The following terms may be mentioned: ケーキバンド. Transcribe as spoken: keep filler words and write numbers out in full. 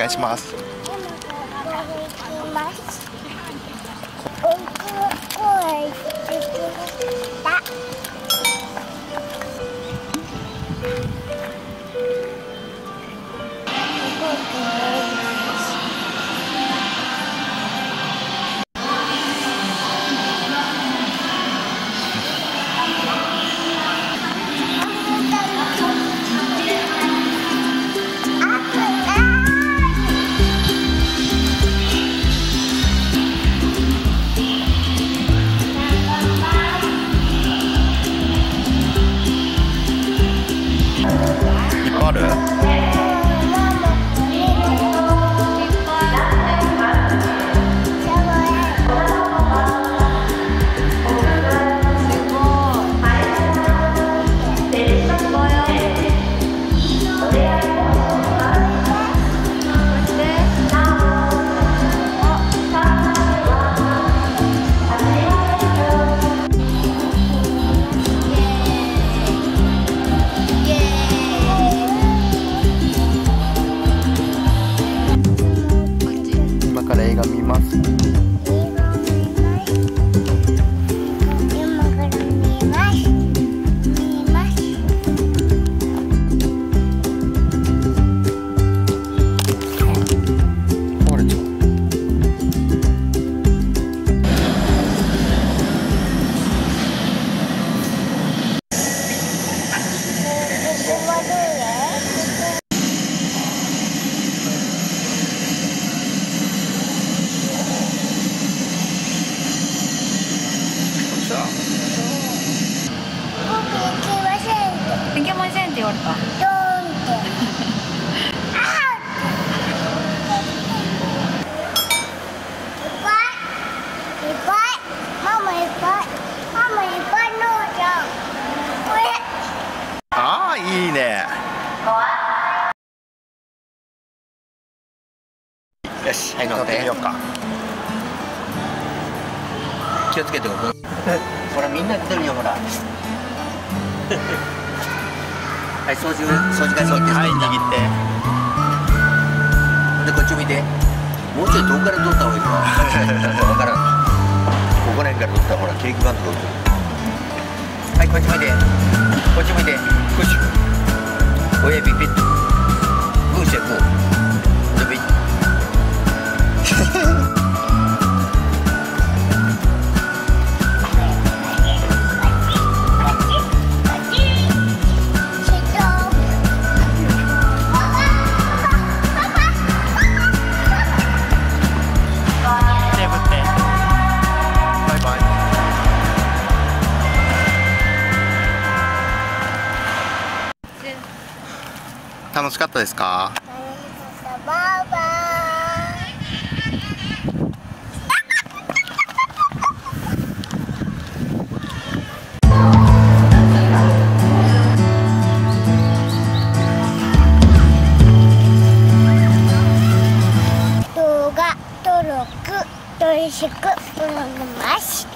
願いします。いっぱいある？よし、はい、乗ってみようか。気をつけておく。ほら、みんな来てるよ、ほら。はい、操縦、操縦かそうって、はい、握って。で、こっち見て。もうちょい遠から撮った方がいいか。わからん。ここら辺から撮った、ほら、ケーキバンド撮ってる。はい、こっち向いて。こっち向いて。こっち。親指ピッと。グーして、グー。楽しかったですか？バイバイ。動画登録よろしくお願いします。